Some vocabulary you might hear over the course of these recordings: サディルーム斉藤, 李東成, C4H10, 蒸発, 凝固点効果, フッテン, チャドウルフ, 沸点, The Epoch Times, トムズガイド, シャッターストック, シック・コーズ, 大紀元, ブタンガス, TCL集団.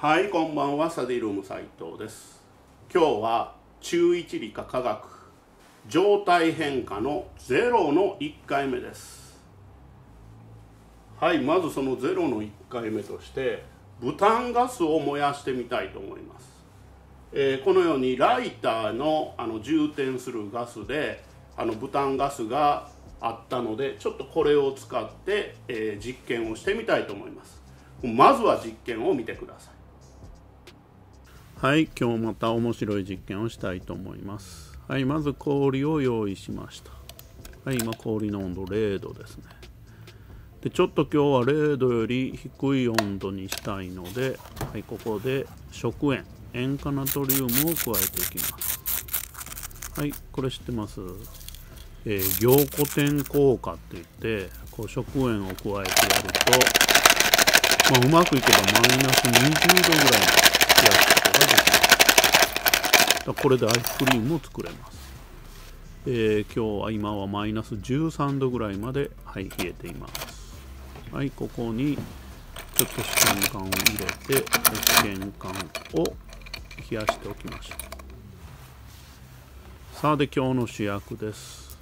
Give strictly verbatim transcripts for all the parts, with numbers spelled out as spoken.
はい、こんばんは。サディルーム斉藤です。今日は中一理科化学状態変化のゼロのいっかいめです。はい、まずそのゼロのいっかいめとしてブタンガスを燃やしてみたいと思います。えー、このようにライターの、あの充填するガスであのブタンガスがあったので、ちょっとこれを使って、えー、実験をしてみたいと思います。まずは実験を見てください。はい、今日また面白い実験をしたいと思います。はい、まず氷を用意しました。はい、今氷の温度れいどですね。でちょっと今日はれいどより低い温度にしたいので、はい、ここで食塩塩化ナトリウムを加えていきます。はい、これ知ってます？えー、凝固点効果っていって、こう食塩を加えてやると、まあ、うまくいけばマイナスにじゅうどぐらいのやることができます。これでアイスクリームも作れます。えー、今日は今はマイナスじゅうさんどぐらいまで、はい、冷えています。はい、ここにちょっと試験管を入れて試験管を冷やしておきました。さあ、で今日の主役です。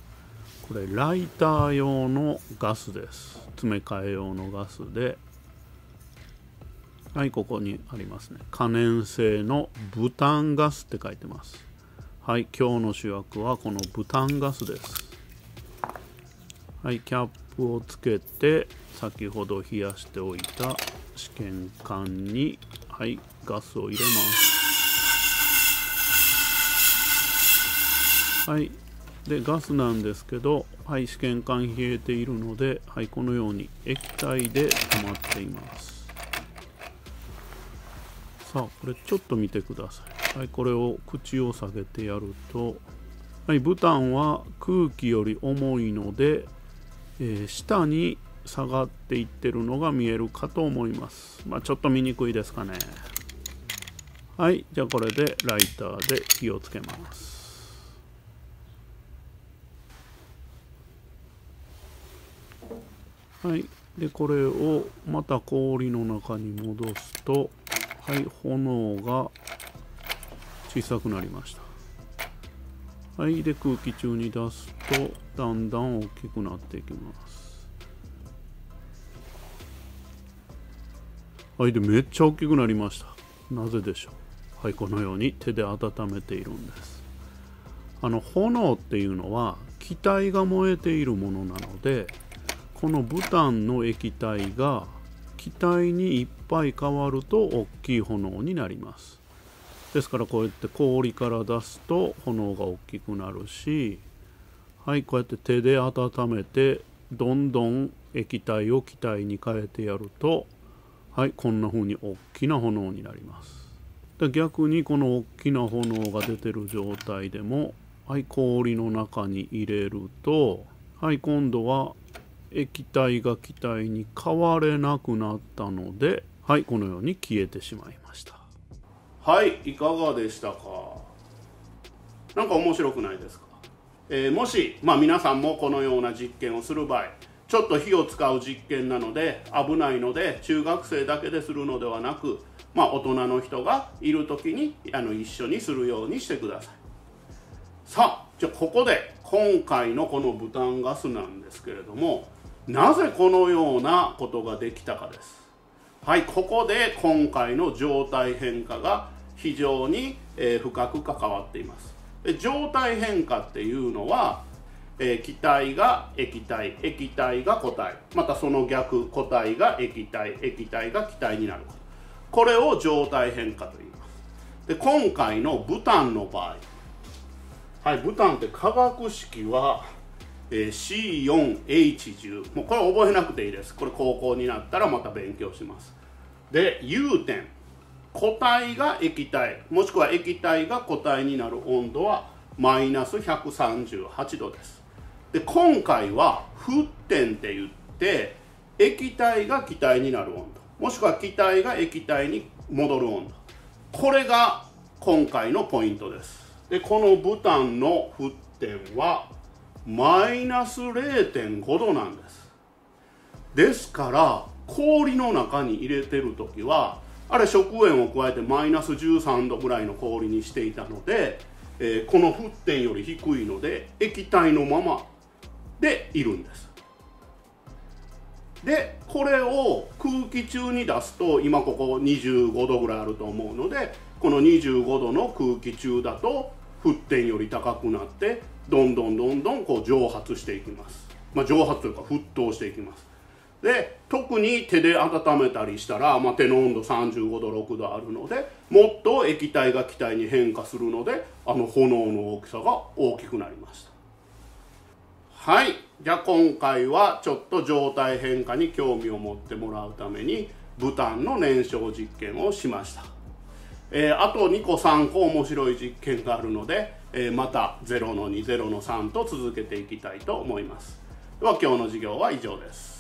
これライター用のガスです。詰め替え用のガスで、はい、ここにありますね。可燃性のブタンガスって書いてます。はい、今日の主役はこのブタンガスです。はい、キャップをつけて、先ほど冷やしておいた試験管に、はい、ガスを入れます。はい、で、ガスなんですけど、はい、試験管冷えているので、はい、このように液体で溜まっています。さあ、これちょっと見てください。はい、これを口を下げてやると、はい、ブタンは空気より重いので、えー、下に下がっていってるのが見えるかと思います。まあ、ちょっと見にくいですかね。はい、じゃあこれでライターで火をつけます。はい、でこれをまた氷の中に戻すと、はい、炎が小さくなりました。はい、で空気中に出すとだんだん大きくなっていきます。はい、でめっちゃ大きくなりました。なぜでしょう？はい、このように手で温めているんです。あの炎っていうのは気体が燃えているものなので、このブタンの液体が気体にいっぱい変わると大きい炎になります。ですからこうやって氷から出すと炎が大きくなるし、はい、こうやって手で温めてどんどん液体を気体に変えてやると、はい、こんな風に大きな炎になります。で逆にこの大きな炎が出てる状態でも、はい、氷の中に入れると、はい、今度は液体が気体に変われなくなったので、はい、このように消えてしまいました。はい、いかがでしたか？なんか面白くないですか？えー、もし、まあ、皆さんもこのような実験をする場合、ちょっと火を使う実験なので危ないので、中学生だけでするのではなく、まあ、大人の人がいる時にあの一緒にするようにしてください。さあ、じゃあここで今回のこのブタンガスなんですけれども、なぜこのようなことができたかです。はい、ここで今回の状態変化が非常に、えー、深く関わっています。状態変化っていうのは、えー、気体が液体、液体が固体、またその逆、固体が液体、液体が気体になること、これを状態変化と言います。で今回のブタンの場合、はい、ブタンって化学式はえー、シーよんエイチじゅう、 もうこれ覚えなくていいです。これ高校になったらまた勉強します。で ユーテン、 固体が液体もしくは液体が固体になる温度はマイナスひゃくさんじゅうはちどです。で今回はフッテンって言って、液体が気体になる温度もしくは気体が液体に戻る温度、これが今回のポイントです。でこのブタンのフッテンはマイナスれいてんごどなんです。ですから氷の中に入れてる時はあれ食塩を加えてマイナスじゅうさんどぐらいの氷にしていたので、えー、この沸点より低いので液体のままでいるんです。でこれを空気中に出すと、今ここにじゅうごどぐらいあると思うので、このにじゅうごどの空気中だと沸点より高くなってどんどんどんどんこう蒸発していきます。まあ、蒸発というか沸騰していきます。で特に手で温めたりしたら、まあ、手の温度さんじゅうごどろくどあるので、もっと液体が気体に変化するので、あの炎の大きさが大きくなりました。はい、じゃあ今回はちょっと状態変化に興味を持ってもらうためにブタンの燃焼実験をしました。えー、あとにこさんこ面白い実験があるので、えー、また ゼロのに、ゼロのさん と続けていきたいと思います。では今日の授業は以上です。